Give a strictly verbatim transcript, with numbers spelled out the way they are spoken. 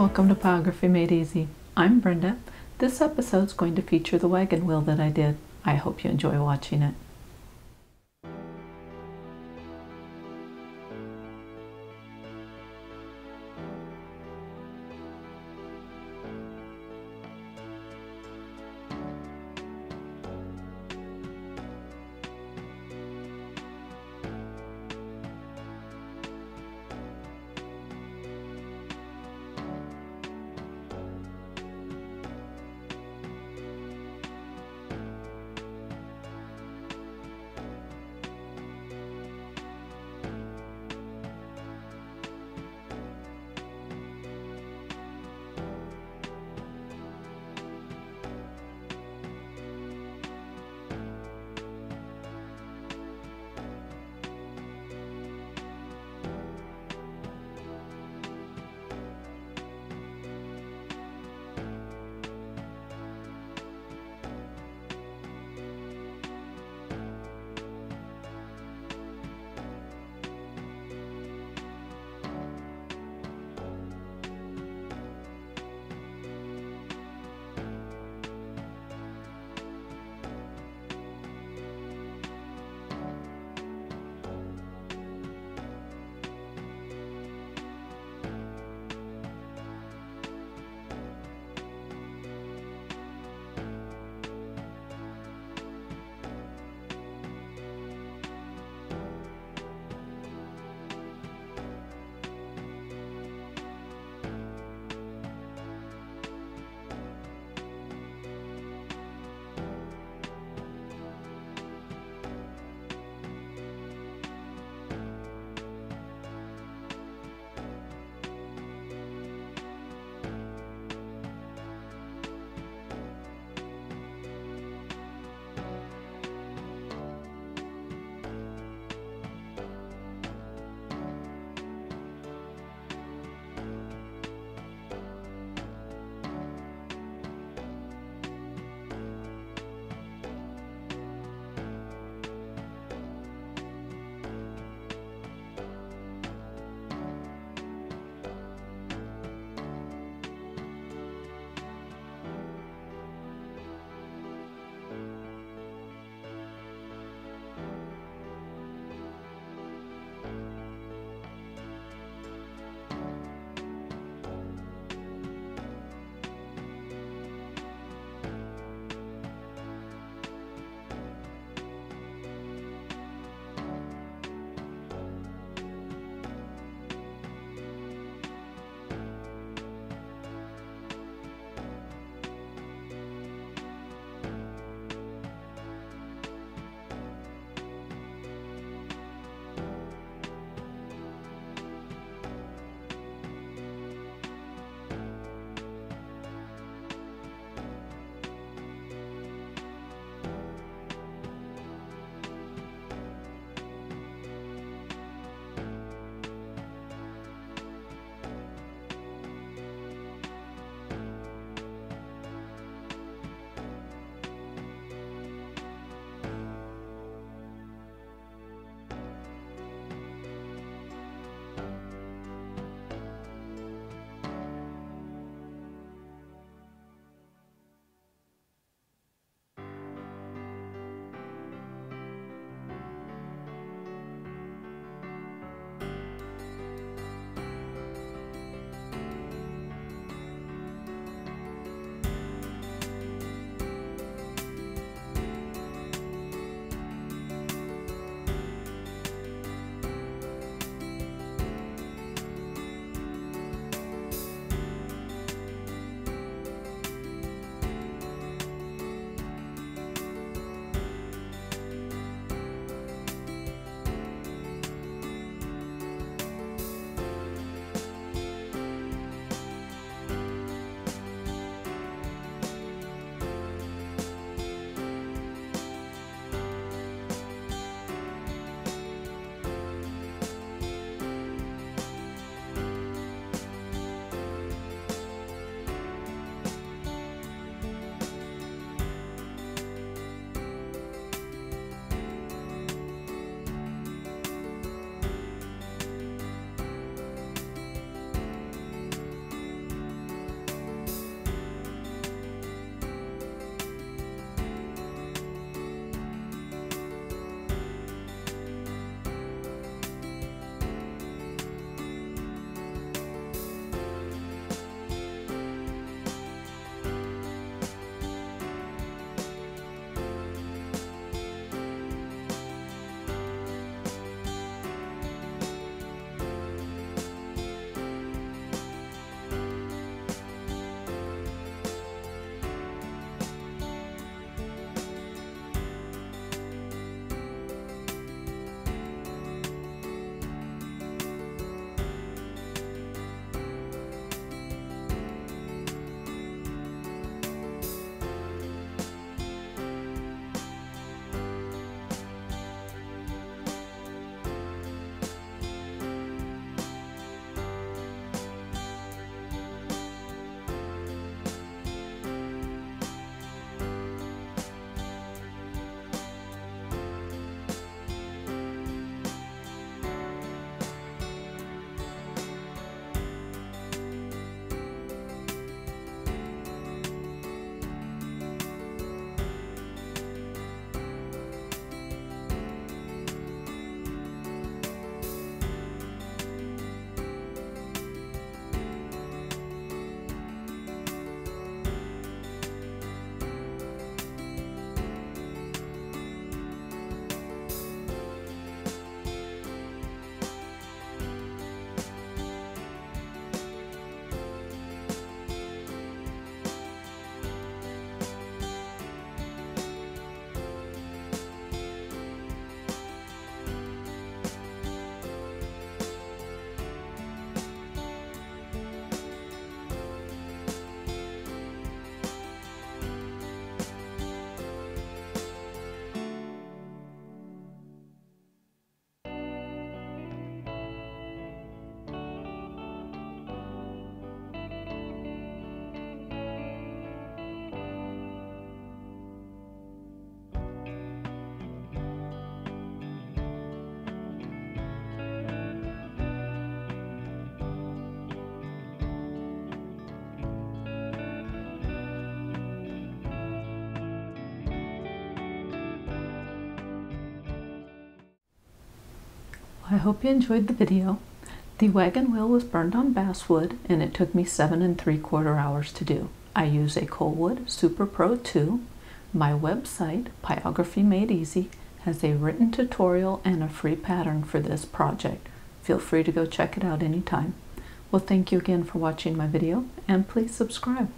Welcome to Pyrography Made Easy. I'm Brenda. This episode is going to feature the wagon wheel that I did. I hope you enjoy watching it. I hope you enjoyed the video. The wagon wheel was burned on basswood and it took me seven and three quarter hours to do. I use a Colwood Super Pro two. My website, Pyrography Made Easy, has a written tutorial and a free pattern for this project. Feel free to go check it out anytime. Well, thank you again for watching my video, and please subscribe.